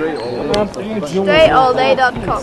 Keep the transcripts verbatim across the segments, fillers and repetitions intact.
Dre all day dot com.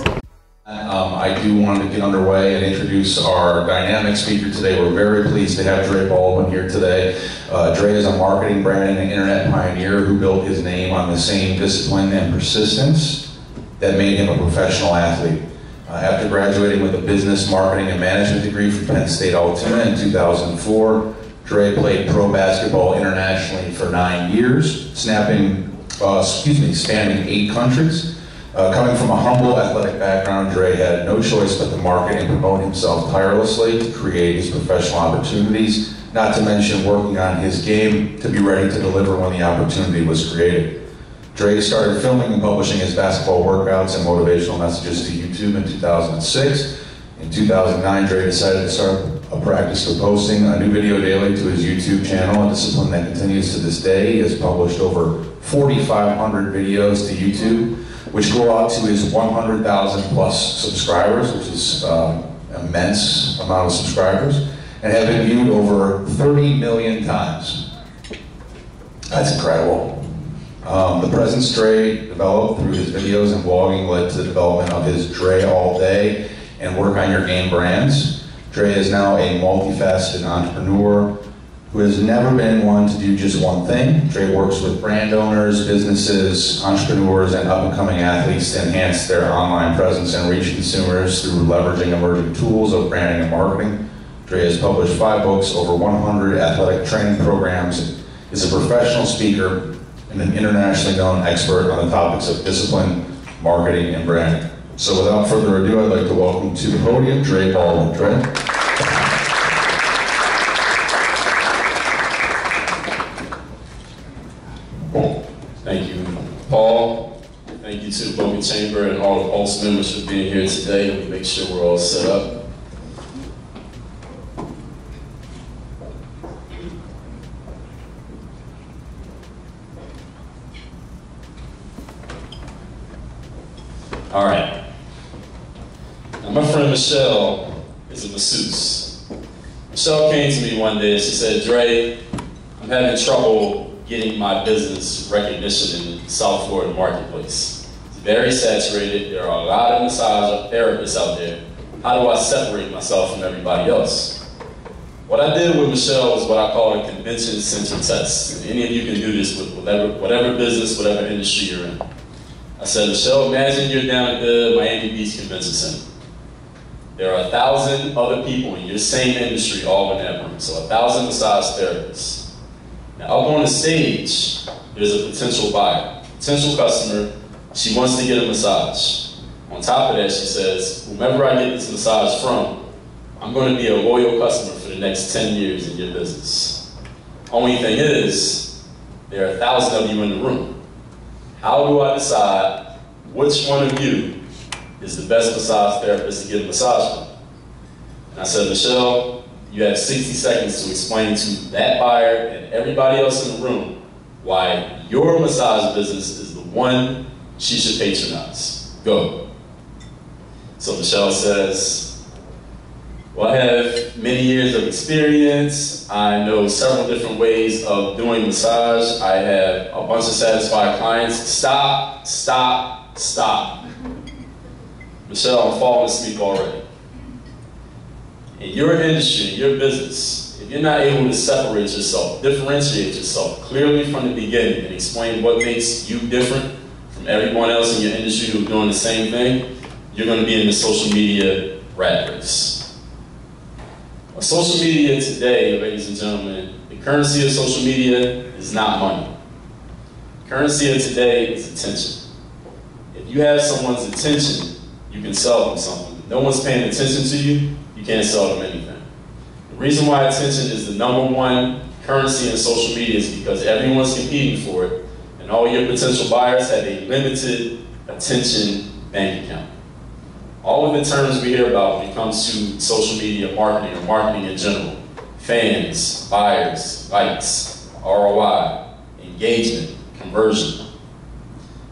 Um, I do want to get underway and introduce our dynamic speaker today. We're very pleased to have Dre Baldwin here today. Uh, Dre is a marketing, branding, and internet pioneer who built his name on the same discipline and persistence that made him a professional athlete. Uh, after graduating with a business, marketing, and management degree from Penn State Altoona in two thousand four, Dre played pro basketball internationally for nine years, snapping, uh, excuse me, spanning eight countries. Uh, coming from a humble athletic background, Dre had no choice but to market and promote himself tirelessly to create his professional opportunities, not to mention working on his game to be ready to deliver when the opportunity was created. Dre started filming and publishing his basketball workouts and motivational messages to YouTube in two thousand six. In two thousand nine, Dre decided to start a practice of posting a new video daily to his YouTube channel, a discipline that continues to this day. He has published over forty-five hundred videos to YouTube, which go out to his one hundred thousand plus subscribers, which is uh, an immense amount of subscribers, and have been viewed over thirty million times. That's incredible. Um, the presence Dre developed through his videos and blogging led to the development of his Dre All Day and Work on Your Game brands. Dre is now a multifaceted entrepreneur who has never been one to do just one thing. Dre works with brand owners, businesses, entrepreneurs, and up-and-coming athletes to enhance their online presence and reach consumers through leveraging emerging tools of branding and marketing. Dre has published five books, over one hundred athletic training programs, is a professional speaker, and an internationally known expert on the topics of discipline, marketing, and branding. So without further ado, I'd like to welcome to the podium Dre Baldwin. Dre. Thank you, Paul. Thank you to the Boca Chamber and all the PULSE members for being here today. Let me make sure we're all set up. All right. Now, my friend Michelle is a masseuse. Michelle came to me one day and she said, Dre, I'm having trouble getting my business recognition in the South Florida marketplace. It's very saturated. There are a lot of massage therapists out there. How do I separate myself from everybody else? What I did with Michelle was what I call a convention center test. And any of you can do this with whatever, whatever business, whatever industry you're in. I said, Michelle, imagine you're down at the Miami Beach Convention Center. There are a thousand other people in your same industry all in that room. So a thousand massage therapists. Now, up on the stage, there's a potential buyer, potential customer. She wants to get a massage. On top of that, she says, whomever I get this massage from, I'm going to be a loyal customer for the next ten years in your business. Only thing is, there are a thousand of you in the room. How do I decide which one of you is the best massage therapist to get a massage from? And I said, Michelle, you have sixty seconds to explain to that buyer and everybody else in the room why your massage business is the one she should patronize. Go. So Michelle says, well, I have many years of experience. I know several different ways of doing massage. I have a bunch of satisfied clients. Stop, stop, stop. Michelle, I'm falling asleep already. In your industry, your business, if you're not able to separate yourself, differentiate yourself clearly from the beginning and explain what makes you different from everyone else in your industry who's doing the same thing, you're going to be in the social media rat race. Well, social media today, ladies and gentlemen, the currency of social media is not money. The currency of today is attention. If you have someone's attention, you can sell them something. If no one's paying attention to you, you can't sell them anything. The reason why attention is the number one currency in social media is because everyone's competing for it, and all your potential buyers have a limited attention bank account. All of the terms we hear about when it comes to social media marketing or marketing in general, fans, buyers, likes, R O I, engagement, conversion.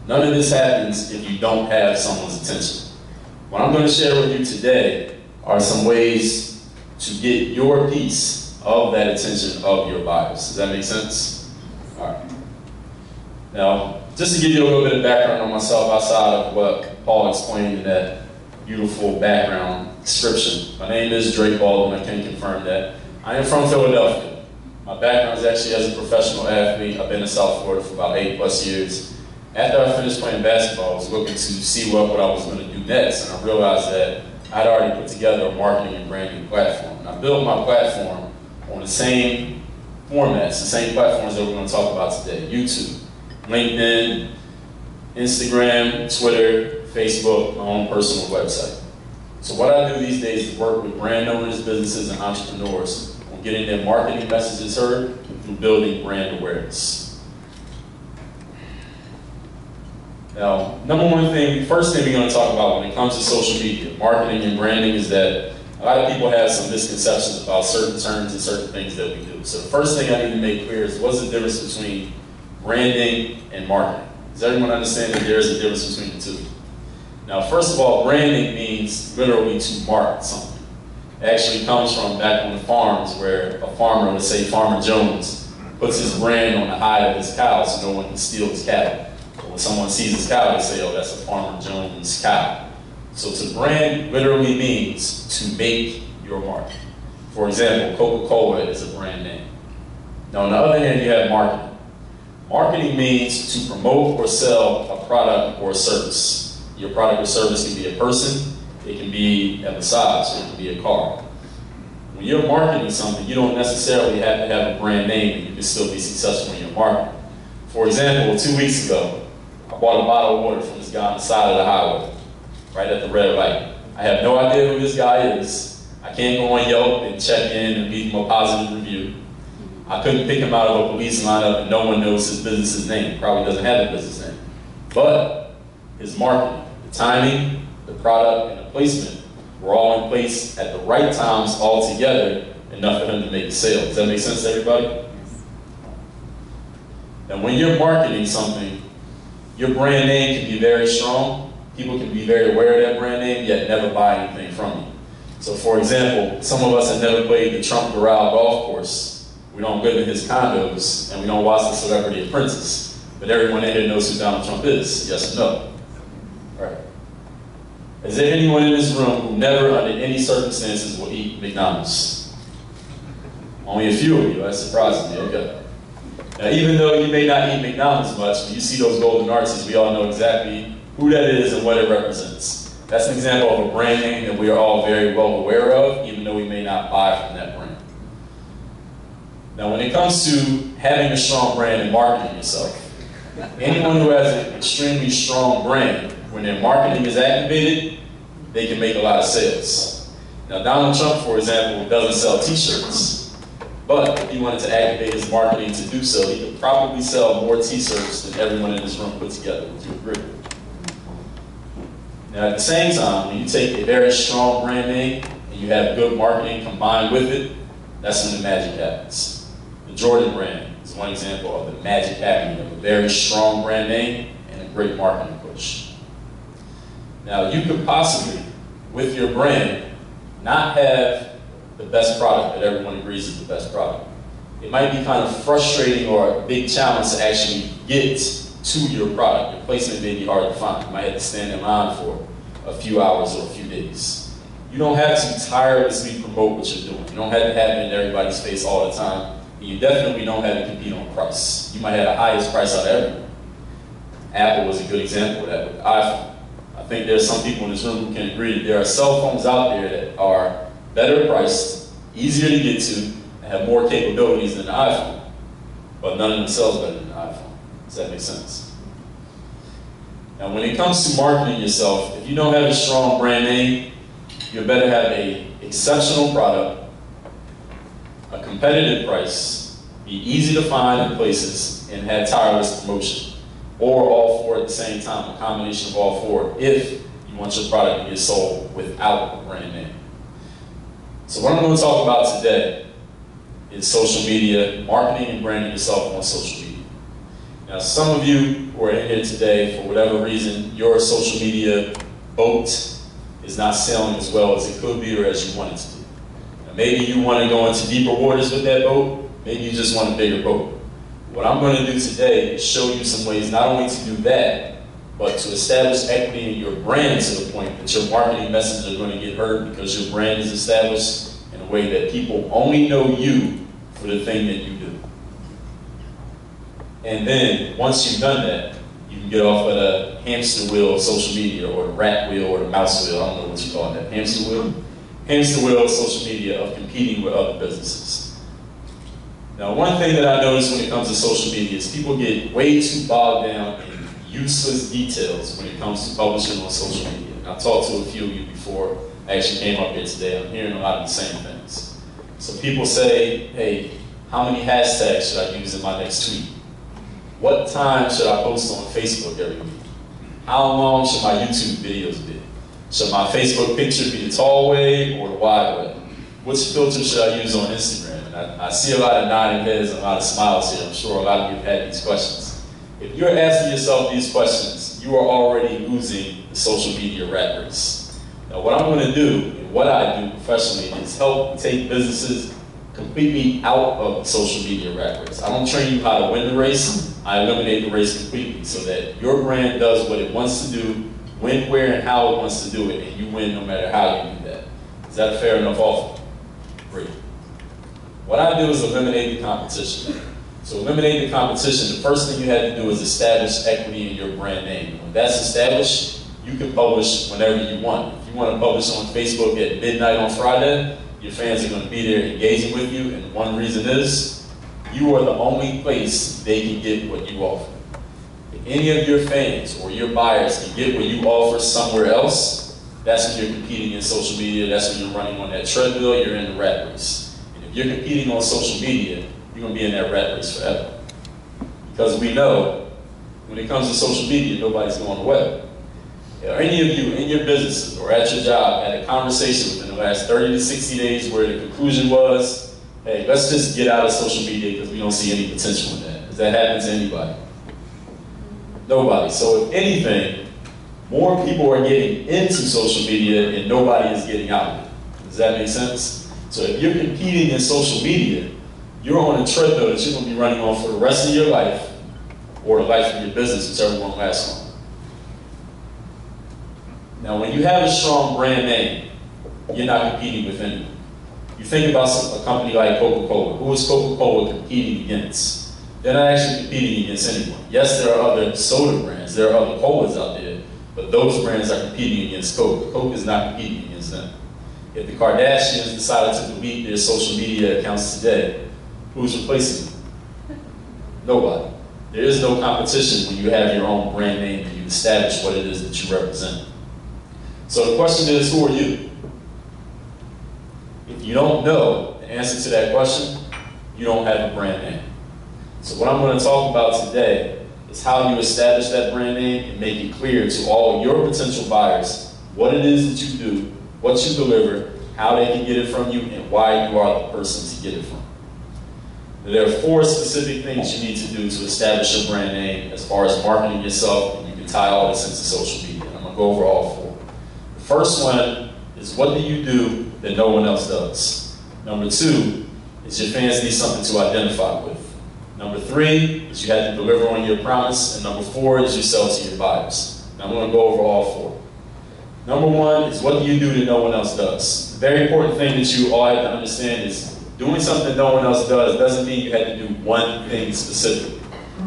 None of this happens if you don't have someone's attention. What I'm going to share with you today are some ways to get your piece of that attention of your buyers. Does that make sense? All right. Now, just to give you a little bit of background on myself outside of what Paul explained in that beautiful background description. My name is Dre Baldwin, I can confirm that. I am from Philadelphia. My background is actually as a professional athlete. I've been in South Florida for about eight plus years. After I finished playing basketball, I was looking to see what, what I was going to do next, and I realized that I'd already put together a marketing and branding platform. And I built my platform on the same formats, the same platforms that we're going to talk about today: YouTube, LinkedIn, Instagram, Twitter, Facebook, my own personal website. So what I do these days is work with brand owners, businesses, and entrepreneurs on getting their marketing messages heard through building brand awareness. Now, number one thing, first thing we're going to talk about when it comes to social media, marketing and branding, is that a lot of people have some misconceptions about certain terms and certain things that we do. So the first thing I need to make clear is what's the difference between branding and marketing. Does everyone understand that there's a difference between the two? Now, first of all, branding means literally to market something. It actually comes from back on the farms where a farmer would say, Farmer Jones puts his brand on the hide of his cow so no one can steal his cattle. But when someone sees his cow, they say, oh, that's a Farmer Jones cow. So to brand literally means to make your mark. For example, Coca-Cola is a brand name. Now, on the other hand, you have marketing. Marketing means to promote or sell a product or a service. Your product or service can be a person, it can be a massage, or it can be a car. When you're marketing something, you don't necessarily have to have a brand name, and you can still be successful in your marketing. For example, two weeks ago, I bought a bottle of water from this guy on the side of the highway, right at the red light. I have no idea who this guy is. I can't go on Yelp and check in and leave him a positive review. I couldn't pick him out of a police lineup, and no one knows his business's name. Probably doesn't have a business name. But his marketing, the timing, the product, and the placement were all in place at the right times all together, enough for him to make a sale. Does that make sense to everybody? Yes. Now, when you're marketing something, your brand name can be very strong. People can be very aware of that brand name, yet never buy anything from you. So, for example, some of us have never played the Trump Corral golf course. We don't live in his condos, and we don't watch the Celebrity Apprentice. But everyone in here knows who Donald Trump is, yes or no? Right. Is there anyone in this room who never, under any circumstances, will eat McDonald's? Only a few of you, that surprises me, okay. Now, even though you may not eat McDonald's much, when you see those golden arches, we all know exactly who that is and what it represents. That's an example of a brand name that we are all very well aware of, even though we may not buy from that brand. Now, when it comes to having a strong brand and marketing yourself, anyone who has an extremely strong brand, when their marketing is activated, they can make a lot of sales. Now, Donald Trump, for example, doesn't sell t-shirts, but if he wanted to activate his marketing to do so, he could probably sell more t-shirts than everyone in this room put together. Would you agree? Now, at the same time, when you take a very strong brand name and you have good marketing combined with it, that's when the magic happens. Jordan brand is one example of the magic happening of a very strong brand name and a great marketing push. Now, you could possibly, with your brand, not have the best product that everyone agrees is the best product. It might be kind of frustrating or a big challenge to actually get to your product. Your placement may be hard to find. You might have to stand in line for a few hours or a few days. You don't have to tirelessly promote what you're doing. You don't have to have it in everybody's face all the time. You definitely don't have to compete on price. You might have the highest price out of everyone. Apple was a good example of that with the iPhone. I think there's some people in this room who can agree that there are cell phones out there that are better priced, easier to get to, and have more capabilities than the iPhone. But none of them sells better than the iPhone. Does that make sense? Now, when it comes to marketing yourself, if you don't have a strong brand name, you better have an exceptional product, a competitive price, be easy to find in places, and have tireless promotion, or all four at the same time, a combination of all four, if you want your product to get sold without a brand name. So what I'm going to talk about today is social media, marketing and branding yourself on social media. Now, some of you who are in here today, for whatever reason, your social media boat is not sailing as well as it could be or as you want it to be. Maybe you want to go into deeper waters with that boat. Maybe you just want a bigger boat. What I'm going to do today is show you some ways not only to do that, but to establish equity in your brand to the point that your marketing messages are going to get heard because your brand is established in a way that people only know you for the thing that you do. And then, once you've done that, you can get off of the hamster wheel of social media, or the rat wheel, or the mouse wheel, I don't know what you call that, hamster wheel? Hamster wheel of social media of competing with other businesses. Now, one thing that I notice when it comes to social media is people get way too bogged down in useless details when it comes to publishing on social media. And I talked to a few of you before I actually came up here today. I'm hearing a lot of the same things. So people say, hey, how many hashtags should I use in my next tweet? What time should I post on Facebook every week? How long should my YouTube videos be? Should my Facebook picture be the tall way or the wide way? Which filter should I use on Instagram? And I, I see a lot of nodding heads and a lot of smiles here. I'm sure a lot of you have had these questions. If you're asking yourself these questions, you are already losing the social media rat race. Now what I'm going to do, and what I do professionally, is help take businesses completely out of the social media rat race. I don't train you how to win the race, I eliminate the race completely so that your brand does what it wants to do, when, where, and how it wants to do it, and you win no matter how you do that. Is that a fair enough offer? Great. What I do is eliminate the competition. So eliminating the competition, the first thing you have to do is establish equity in your brand name. When that's established, you can publish whenever you want. If you want to publish on Facebook at midnight on Friday, your fans are going to be there engaging with you, and one reason is, you are the only place they can get what you offer. If any of your fans or your buyers can get what you offer somewhere else, that's when you're competing in social media, that's when you're running on that treadmill, you're in the rat race. And if you're competing on social media, you're going to be in that rat race forever. Because we know, when it comes to social media, nobody's going away. Are any of you in your businesses or at your job had a conversation within the last thirty to sixty days where the conclusion was, hey, let's just get out of social media because we don't see any potential in that? Does that happen to anybody? Nobody. So if anything, more people are getting into social media and nobody is getting out of it. Does that make sense? So if you're competing in social media, you're on a treadmill that you're going to be running on for the rest of your life, or the life of your business, whichever one lasts longer. Now, when you have a strong brand name, you're not competing with anyone. You think about a company like Coca-Cola. Who is Coca-Cola competing against? They're not actually competing against anyone. Yes, there are other soda brands, there are other colas out there, but those brands are competing against Coke. Coke is not competing against them. If the Kardashians decided to delete their social media accounts today, who's replacing them? Nobody. There is no competition when you have your own brand name and you establish what it is that you represent. So the question is, who are you? If you don't know the answer to that question, you don't have a brand name. So what I'm going to talk about today is how you establish that brand name and make it clear to all your potential buyers what it is that you do, what you deliver, how they can get it from you, and why you are the person to get it from. There are four specific things you need to do to establish your brand name as far as marketing yourself, and you can tie all this into social media. I'm going to go over all four. The first one is, what do you do that no one else does? Number two is, your fans need something to identify with. Number three is, you have to deliver on your promise. And number four is, you sell to your buyers. And I'm going to go over all four. Number one is, what do you do that no one else does? The very important thing that you all have to understand is, doing something no one else does doesn't mean you have to do one thing specifically.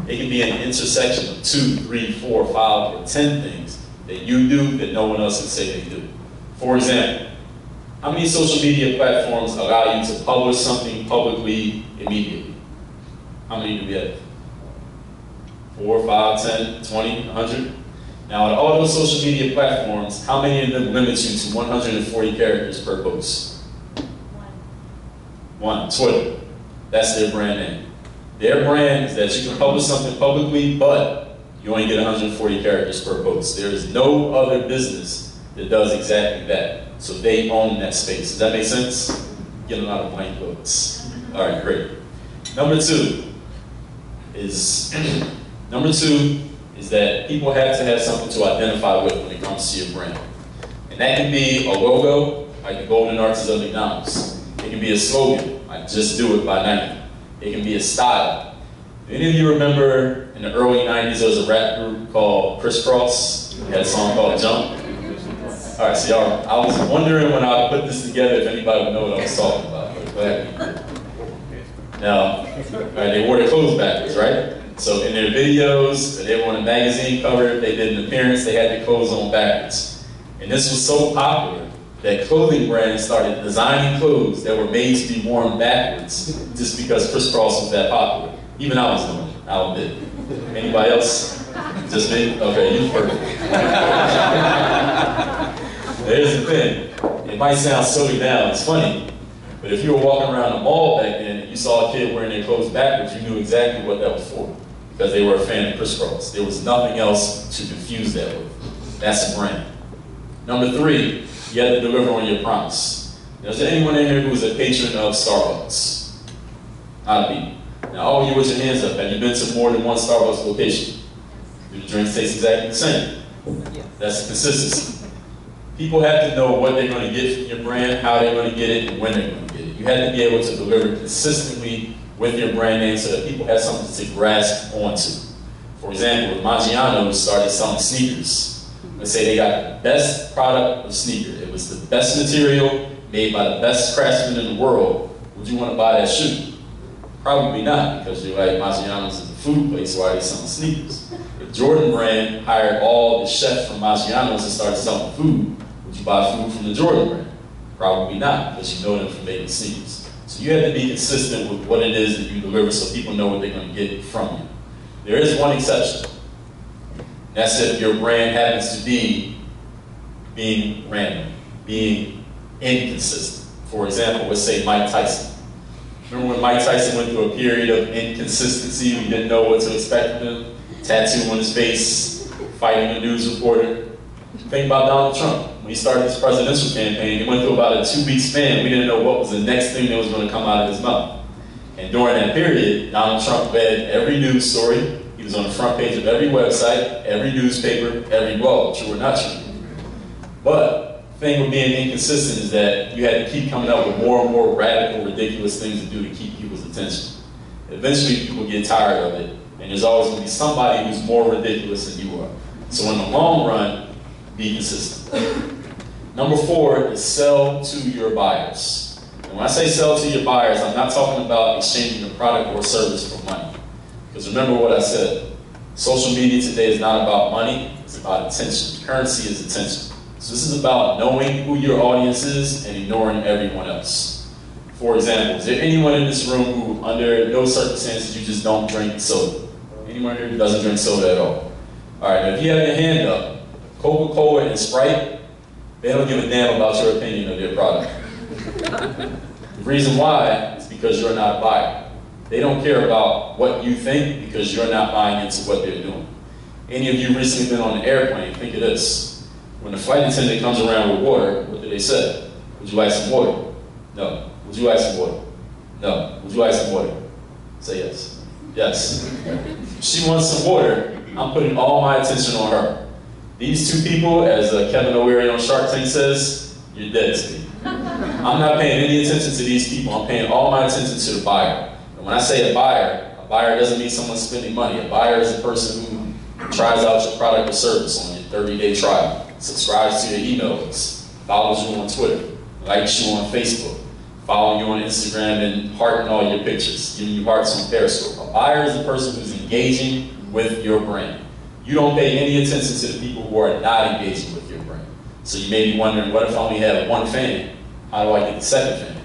It can be an intersection of two, three, four, five, or ten things that you do that no one else can say they do. For example, how many social media platforms allow you to publish something publicly immediately? How many do we have? Four, five, ten, twenty, one hundred? Now, on all those social media platforms, how many of them limit you to one hundred forty characters per post? One, Twitter. That's their brand name. Their brand is that you can publish something publicly, but you only get one hundred forty characters per post. There is no other business that does exactly that. So they own that space. Does that make sense? Get a lot of blank votes. All right, great. Number two is number two is that people have to have something to identify with when it comes to your brand, and that can be a logo, like the golden arches of McDonald's. It can be a slogan, like "Just Do It" by Nike. It can be a style. Any of you remember in the early nineties, there was a rap group called Kris Kross? They had a song called Jump. All right, so y'all, I was wondering when I put this together if anybody would know what I was talking about. But glad you. Now, right, they wore their clothes backwards, right? So in their videos, they were on a magazine cover, they did an appearance, they had their clothes on backwards. And this was so popular that clothing brands started designing clothes that were made to be worn backwards just because Kris Kross was that popular. Even I was doing it, I'll admit. Anybody else? Just me? Okay, you perfect. There's the thing. It might sound silly now, it's funny, but if you were walking around the mall back then and you saw a kid wearing their clothes backwards, you knew exactly what that was for, because they were a fan of Kris Kross. There was nothing else to confuse that with. That's a brand. Number three, you have to deliver on your promise. Now, is there anyone in here who is a patron of Starbucks? Not me. Now, all of you with your hands up, have you been to more than one Starbucks location? Do the drinks taste exactly the same? That's the consistency. People have to know what they're going to get from your brand, how they're going to get it, and when they're going to get it. You have to be able to deliver consistently with your brand name so that people have something to grasp onto. For example, Maggiano started selling sneakers. Let's say they got the best product of sneaker. It was the best material made by the best craftsman in the world. Would you want to buy that shoe? Probably not, because you're like, Maggiano's is a food place, so why are they selling sneakers? If Jordan brand hired all the chefs from Maggiano's and started selling food, would you buy food from the Jordan brand? Probably not, because you know them from making sneakers. So you have to be consistent with what it is that you deliver so people know what they're going to get from you. There is one exception. That's if your brand happens to be being random, being inconsistent. For example, let's say Mike Tyson. Remember when Mike Tyson went through a period of inconsistency? We didn't know what to expect from him. Tattoo on his face, fighting a news reporter. Think about Donald Trump. When he started his presidential campaign, he went through about a two-week span. We didn't know what was the next thing that was going to come out of his mouth. And during that period, Donald Trump read every news story. He was on the front page of every website, every newspaper, every blog, true or not true. But the thing with being inconsistent is that you had to keep coming up with more and more radical, ridiculous things to do to keep people's attention. Eventually, people get tired of it, and there's always going to be somebody who's more ridiculous than you are. So in the long run, be consistent. Number four is sell to your buyers. And when I say sell to your buyers, I'm not talking about exchanging a product or service for money. Because remember what I said, social media today is not about money, it's about attention. Currency is attention. So this is about knowing who your audience is and ignoring everyone else. For example, is there anyone in this room who, under no circumstances, you just don't drink soda? Anyone here who doesn't drink soda at all? All right, now if you have your hand up, Coca-Cola and Sprite, they don't give a damn about your opinion of their product. The reason why is because you're not a buyer. They don't care about what you think because you're not buying into what they're doing. Any of you recently been on an airplane, think of this. When the flight attendant comes around with water, what do they say? Would you like some water? No. Would you like some water? No. Would you like some water? Say yes. Yes. She wants some water, I'm putting all my attention on her. These two people, as uh, Kevin O'Leary on Shark Tank says, you're dead to me. I'm not paying any attention to these people. I'm paying all my attention to the buyer. And when I say a buyer, a buyer doesn't mean someone spending money. A buyer is a person who tries out your product or service on your thirty-day trial, subscribes to your emails, follows you on Twitter, likes you on Facebook, follows you on Instagram, and hearting all your pictures, giving you hearts on Periscope. A buyer is a person who's engaging with your brand. You don't pay any attention to the people who are not engaging with your brand. So you may be wondering, what if I only have one fan? How do I get the second fan?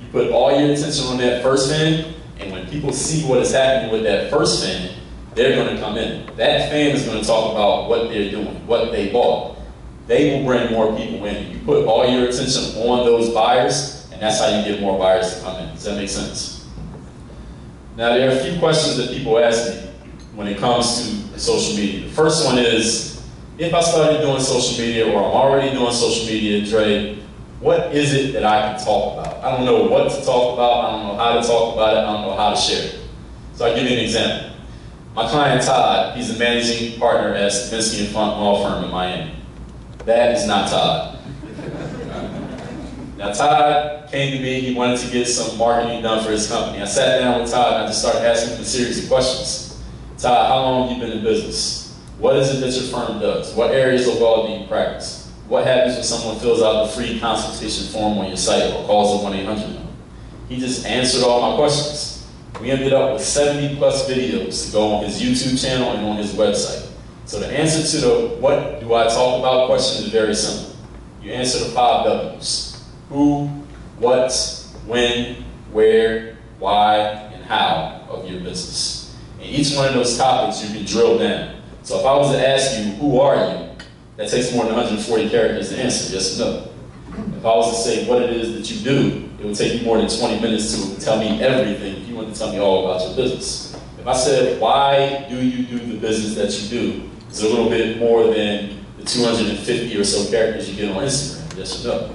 You put all your attention on that first fan, and when people see what is happening with that first fan, they're going to come in. That fan is going to talk about what they're doing, what they bought. They will bring more people in. You put all your attention on those buyers, and that's how you get more buyers to come in. Does that make sense? Now, there are a few questions that people ask me when it comes to social media. The first one is, if I started doing social media, or I'm already doing social media, Dre, what is it that I can talk about? I don't know what to talk about, I don't know how to talk about it, I don't know how to share it. So I'll give you an example. My client Todd, he's a managing partner at Stavinsky and Funk law firm in Miami. That is not Todd. Now Todd came to me, he wanted to get some marketing done for his company. I sat down with Todd and I just started asking him a series of questions. Todd, how long have you been in business? What is it that your firm does? What areas of law do you practice? What happens when someone fills out the free consultation form on your site or calls the one eight hundred number? He just answered all my questions. We ended up with seventy plus videos to go on his YouTube channel and on his website. So the answer to the what do I talk about question is very simple. You answer the five W's. Who, what, when, where, why, and how of your business. And each one of those topics you can drill down. So if I was to ask you, who are you? That takes more than one hundred forty characters to answer, yes or no. If I was to say what it is that you do, it would take you more than twenty minutes to tell me everything if you want to tell me all about your business. If I said, why do you do the business that you do, it's a little bit more than the two hundred fifty or so characters you get on Instagram, yes or no.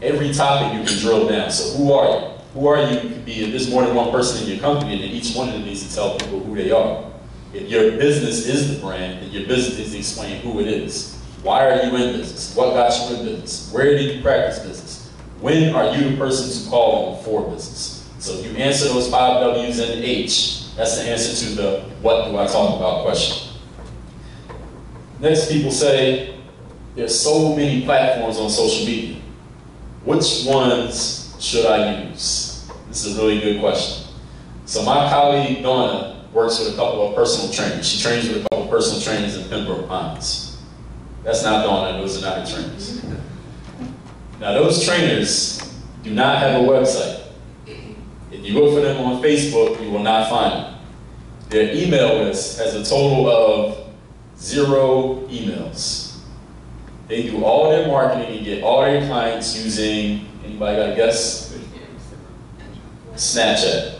Every topic you can drill down, so who are you? Who are you could be, there's more than one person in your company and then each one of them needs to tell people who they are. If your business is the brand, then your business needs to explain who it is. Why are you in business? What got you in business? Where did you practice business? When are you the person to call on for business? So if you answer those five W's and H, that's the answer to the what do I talk about question. Next, people say, there's so many platforms on social media. Which ones should I use? This is a really good question. So my colleague, Donna, works with a couple of personal trainers. She trains with a couple of personal trainers in Pembroke Pines. That's not Donna, those are not her trainers. Now those trainers do not have a website. If you look for them on Facebook, you will not find them. Their email list has a total of zero emails. They do all their marketing and get all their clients using, anybody got a guess? Snapchat.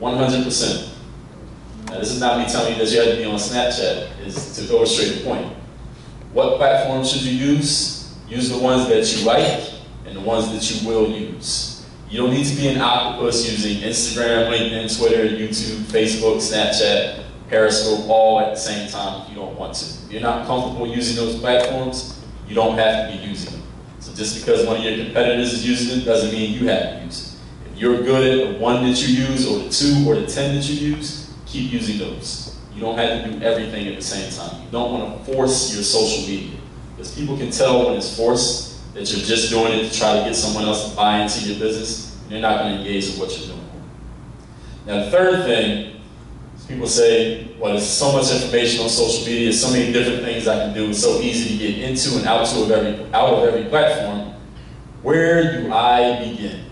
one hundred percent. Now this is not me telling you that you have to be on Snapchat, it's to illustrate the point. What platform should you use? Use the ones that you like and the ones that you will use. You don't need to be an octopus using Instagram, LinkedIn, Twitter, YouTube, Facebook, Snapchat, Periscope, all at the same time if you don't want to. If you're not comfortable using those platforms, you don't have to be using them. So just because one of your competitors is using it doesn't mean you have to use it. If you're good at the one that you use or the two or the ten that you use, keep using those. You don't have to do everything at the same time. You don't want to force your social media because people can tell when it's forced that you're just doing it to try to get someone else to buy into your business, and they're not going to engage with what you're doing. Now the third thing, is people say, well, there's so much information on social media, so many different things I can do, it's so easy to get into and out, to of every, out of every platform. Where do I begin?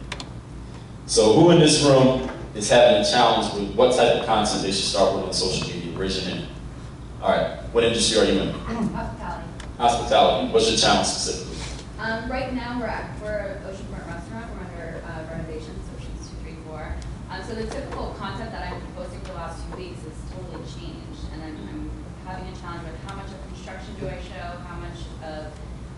So who in this room is having a challenge with what type of content they should start with on social media? Raise your hand. All right, what industry are you in? Hospitality. Hospitality, what's your challenge specifically? Um, right now, we're at we're Oceanport Restaurant. We're under uh, renovations, Ocean's Two Three Four. Um, so the typical content that I've been posting for the last few weeks has totally changed, and I'm, I'm having a challenge with how much of construction do I show, how much of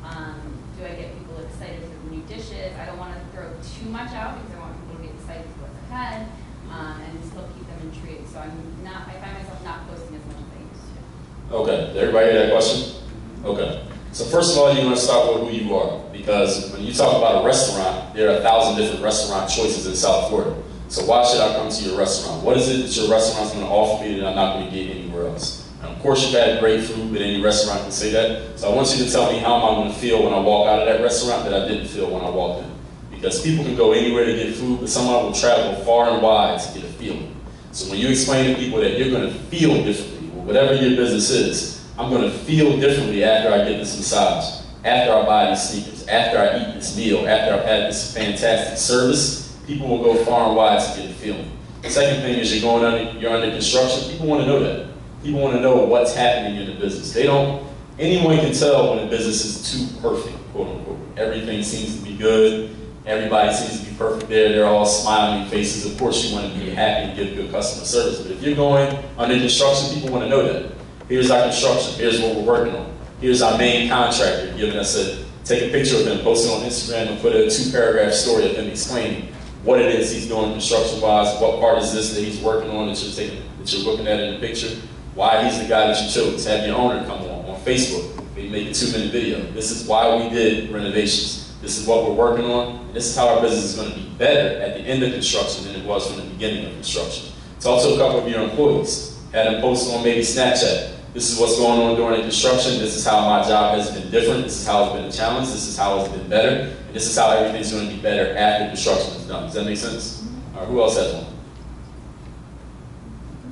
um, do I get people excited for the new dishes. I don't want to throw too much out because I want people to be excited for what's ahead, um, and still keep them intrigued. So I'm not. I find myself not posting as much as I used to. Okay. Did everybody hear that question? Okay. So first of all, you want to start with who you are, because when you talk about a restaurant, there are a thousand different restaurant choices in South Florida. So why should I come to your restaurant? What is it that your restaurant's going to offer me that I'm not going to get anywhere else? And of course, you've had great food, but any restaurant can say that. So I want you to tell me how am I going to feel when I walk out of that restaurant that I didn't feel when I walked in. Because people can go anywhere to get food, but someone will travel far and wide to get a feeling. So when you explain to people that you're going to feel differently, whatever your business is, I'm going to feel differently after I get this massage, after I buy these sneakers, after I eat this meal, after I've had this fantastic service. People will go far and wide to get a feeling. The second thing is you're going under, you're under construction. People want to know that. People want to know what's happening in the business. They don't. Anyone can tell when a business is too perfect, quote unquote. Everything seems to be good. Everybody seems to be perfect there. They're all smiling faces. Of course, you want to be happy and give good customer service. But if you're going under construction, people want to know that. Here's our construction, here's what we're working on. Here's our main contractor giving us a, take a picture of him, post it on Instagram and put a two paragraph story of him explaining what it is he's doing construction wise, what part is this that he's working on that you're, taking, that you're looking at in the picture, why he's the guy that you chose. Have your owner come along on Facebook, they make a two minute video. This is why we did renovations. This is what we're working on. This is how our business is going to be better at the end of construction than it was from the beginning of construction. Talk to a couple of your employees. Had them post on maybe Snapchat. This is what's going on during the construction. This is how my job has been different. This is how it's been a challenge. This is how it's been better. And this is how everything's going to be better after construction is done. Does that make sense? All right, who else has one?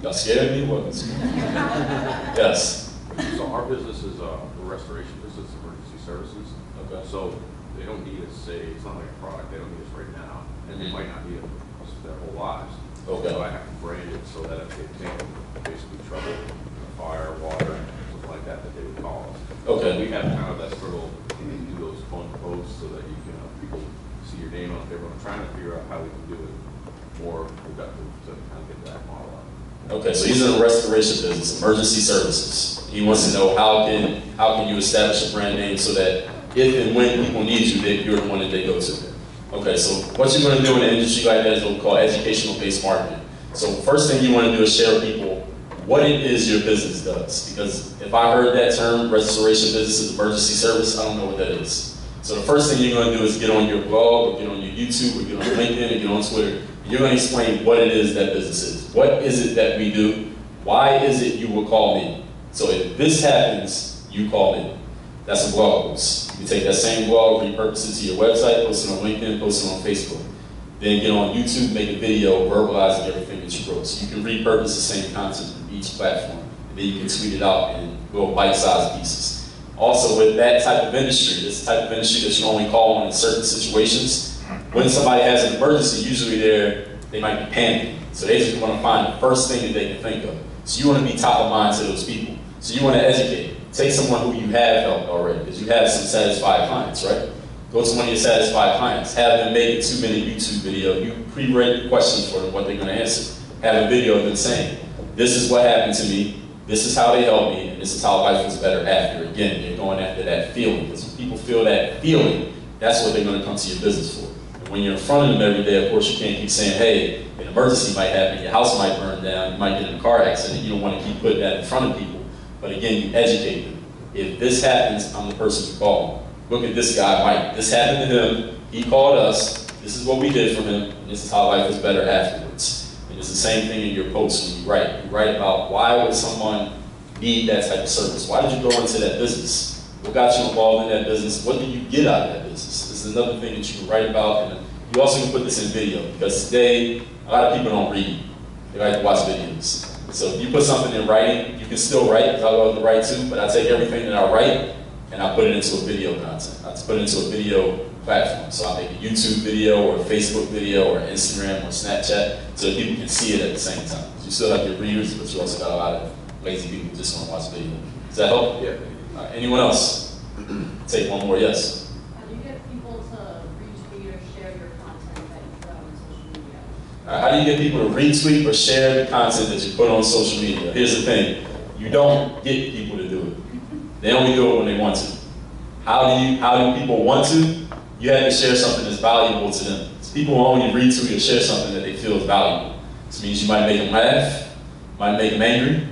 Y'all scared me? What? Yes. So our business is uh, the restoration business, emergency services. Okay. So they don't need us, say, it's not like a product, they don't need us right now. And they might not need us their whole lives. Okay. So I have to brand it so that if they take basically trouble, fire, water, and stuff like that, that they would call us. Okay. So we have kind of that struggle, and do those fun posts so that you can, uh, people see your name out there. But I'm trying to figure out how we can do it more productive to kind of get that model out. Okay, so he's in the restoration business, emergency services. He wants to know how can how can you establish a brand name so that if and when people need you, they, you're the one that they go to. Okay, so what you're going to do in an industry like that is what we call educational-based marketing. So first thing you want to do is share with people what it is your business does. Because if I heard that term, restoration business is emergency service, I don't know what that is. So the first thing you're going to do is get on your blog, or get on your YouTube, or get on LinkedIn, or get on Twitter. You're going to explain what it is that business is. What is it that we do? Why is it you will call me? So if this happens, you call me. That's a blog post. You take that same blog, repurpose it to your website, post it on LinkedIn, post it on Facebook. Then get on YouTube, make a video, verbalizing everything that you wrote. So you can repurpose the same content from each platform. And then you can tweet it out in little bite-sized pieces. Also, with that type of industry, this type of industry that you only call on in certain situations, when somebody has an emergency, usually they're, they might be panicking. So they just want to find the first thing that they can think of. So you want to be top of mind to those people. So you want to educate. Take someone who you have helped already, because you have some satisfied clients, right? Go to one of your satisfied clients. Have them make a two-minute YouTube video. You pre-read the questions for them, what they're going to answer. Have a video of them saying, this is what happened to me, this is how they helped me, and this is how life was better after. Again, they're going after that feeling, because when people feel that feeling, that's what they're going to come to your business for. When you're in front of them every day, of course, you can't keep saying, hey, an emergency might happen, your house might burn down, you might get in a car accident. You don't want to keep putting that in front of people. But again, you educate them. If this happens, I'm the person to call. Look at this guy, Mike. This happened to him. He called us. This is what we did for him. And this is how life is better afterwards. And it's the same thing in your posts when you write. You write about why would someone need that type of service? Why did you go into that business? What got you involved in that business? What did you get out of that business? This is another thing that you can write about. And you also can put this in video, because today, a lot of people don't read. They like to watch videos. So if you put something in writing, you can still write, because I love to write too, but I take everything that I write and I put it into a video content. I put it into a video platform. So I make a YouTube video, or a Facebook video, or Instagram, or Snapchat, so that people can see it at the same time. You still have your readers, but you also got a lot of lazy people who just want to watch video. Does that help? Yeah. Uh, anyone else? Take one more, yes. How do you get people to retweet or share your content that you put on social media? Uh, how do you get people to retweet or share the content that you put on social media? Here's the thing. You don't get people to do it. They only do it when they want to. How do you, how do people want to? You have to share something that's valuable to them. So people will only retweet or share something that they feel is valuable. This means you might make them laugh, might make them angry,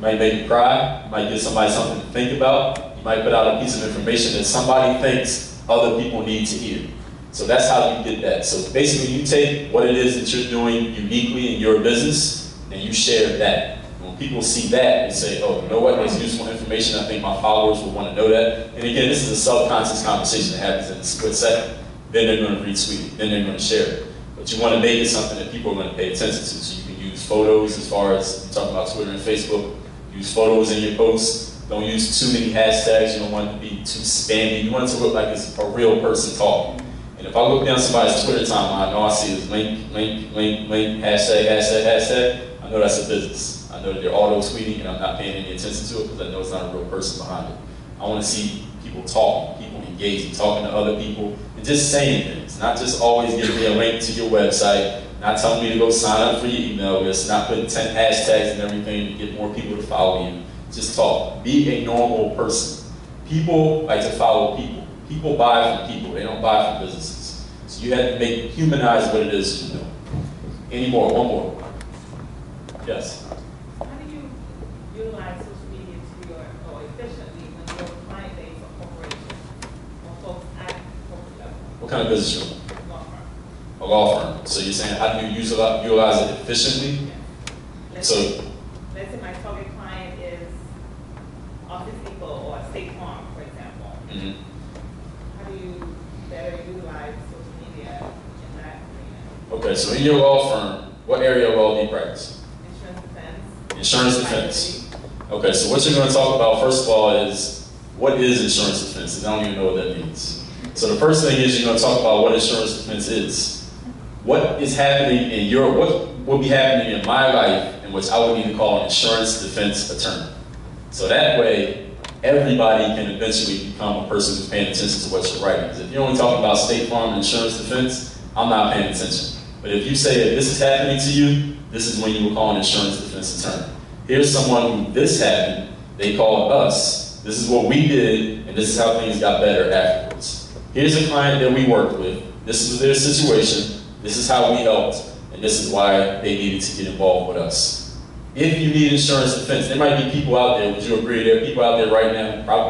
might make you cry, you might give somebody something to think about, you might put out a piece of information that somebody thinks other people need to hear. So that's how you get that. So basically you take what it is that you're doing uniquely in your business and you share that. When people see that and say, oh, you know what, that's useful information, I think my followers will want to know that. And again, this is a subconscious conversation that happens in a split second. Then they're going to retweet it, then they're going to share it. But you want to make it something that people are going to pay attention to. So you can use photos as far as, you talk about Twitter and Facebook, use photos in your posts. Don't use too many hashtags. You don't want it to be too spammy. You want it to look like it's a real person talking. And if I look down somebody's Twitter timeline, all I see is link, link, link, link, hashtag, hashtag, hashtag. I know that's a business. I know that they're auto-tweeting and I'm not paying any attention to it because I know it's not a real person behind it. I want to see people talking, people engaging, talking to other people, and just saying things. Not just always giving me a link to your website, not telling me to go sign up for your email list, not putting ten hashtags and everything to get more people to follow you. Just talk. Be a normal person. People like to follow people. People buy from people. They don't buy from businesses. So you have to make humanize what it is you know. Any more? One more. Yes? How do you utilize social media to your, or efficiently when your client base or corporation or folks at corporate level? What kind of business firm? A law firm. So you're saying, how do you use it, utilize it efficiently? Yeah. Let's so, say, let's say my target client is Office Depot or State Farm, for example. Mm-hmm. How do you better utilize social media in that arena? Okay, so in your law firm, what area of law do you practice? Insurance defense. Insurance defense. Okay, so what you're going to talk about, first of all, is what is insurance defense? I don't even know what that means. So the first thing is you're going to talk about what insurance defense is. What is happening in your, what will be happening in my life in which I would need to call an insurance defense attorney. So that way, everybody can eventually become a person who's paying attention to what you're writing. Because if you're only talking about State Farm and insurance defense, I'm not paying attention. But if you say, if this is happening to you, this is when you will call an insurance defense attorney. Here's someone who this happened, they called us, this is what we did, and this is how things got better afterwards. Here's a client that we worked with, this was their situation, this is how we helped, and this is why they needed to get involved with us. If you need insurance defense, there might be people out there, would you agree, there are people out there right now who probably